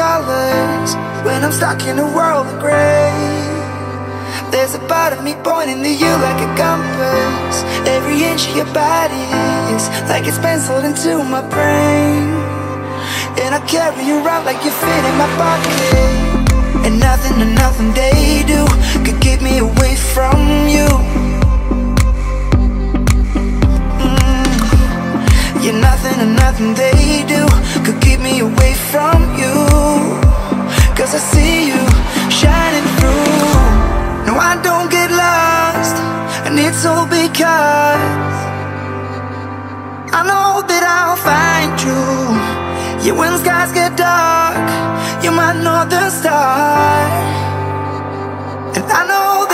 colors when I'm stuck in a world of gray. There's a part of me pointing to you like a compass. Every inch of your body is like it's penciled into my brain. And I carry you around like you fit in my pocket. And nothing and nothing they do could keep me away from you. Yeah, nothing and nothing they do could keep me away from you. Cause I see you shining through. No, I don't get lost, and it's all because I know that I'll find you. Yeah, when skies get dark, you're my northern star. And I know that